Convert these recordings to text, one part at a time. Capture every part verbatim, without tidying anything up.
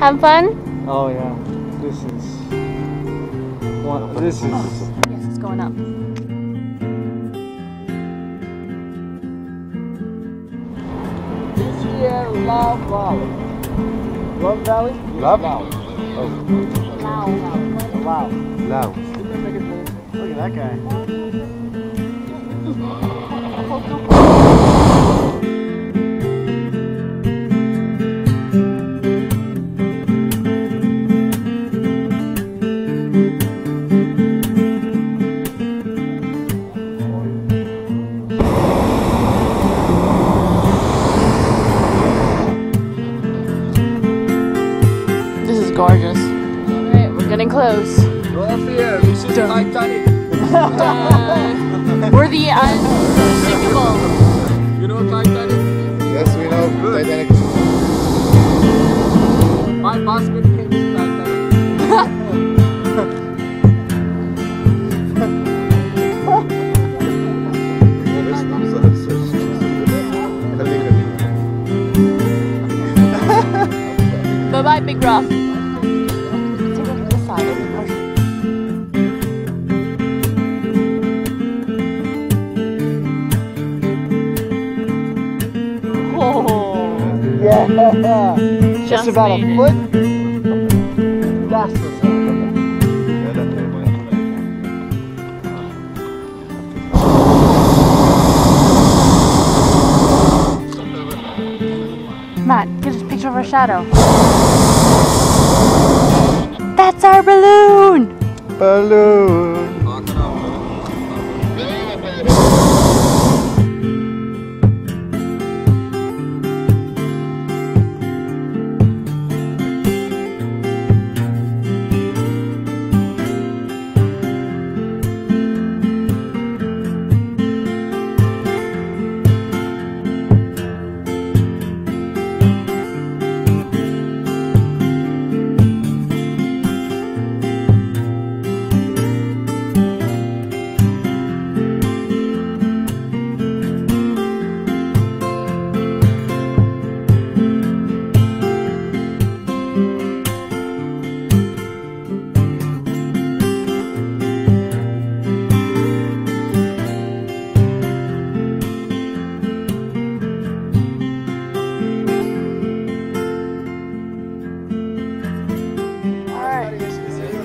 Have fun? Oh yeah. This is one this is oh. Yes, it's going up. This year Love Valley. Love Valley? Love Valley. Oh. Loud. Loud. Loud. Look at that guy. Gorgeous. Alright, we're getting close. We're the unsinkable. You know Titanic? Yes, we know Titanic. My basket came to Titanic. Bye bye, Big Rock. Yeah. Just, Just about a foot. It. That's what's up. Matt, get us a picture of our shadow. That's our balloon! Balloon!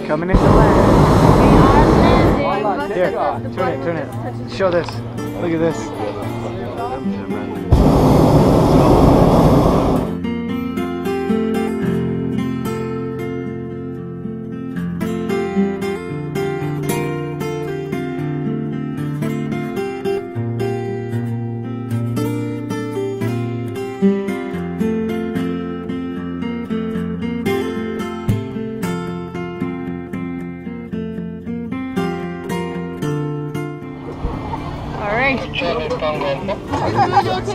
Coming into land. We are landing. Here, turn it, turn it. Show this. Look at this.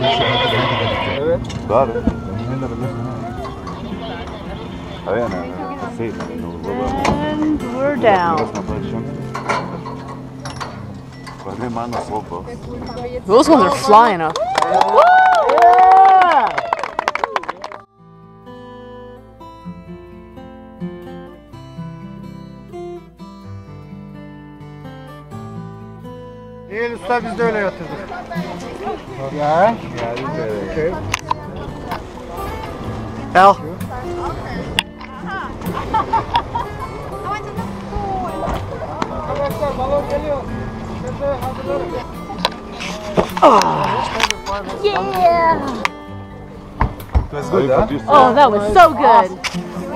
And we're down. Those ones are flying up. Woo! Yeah! Sen biz de öyle yatırdık. Ya. Okay. Al. Arkadaşlar balon geliyor. Şimdi hazırlanın. Yeah. That was good, huh? Oh, that was so good.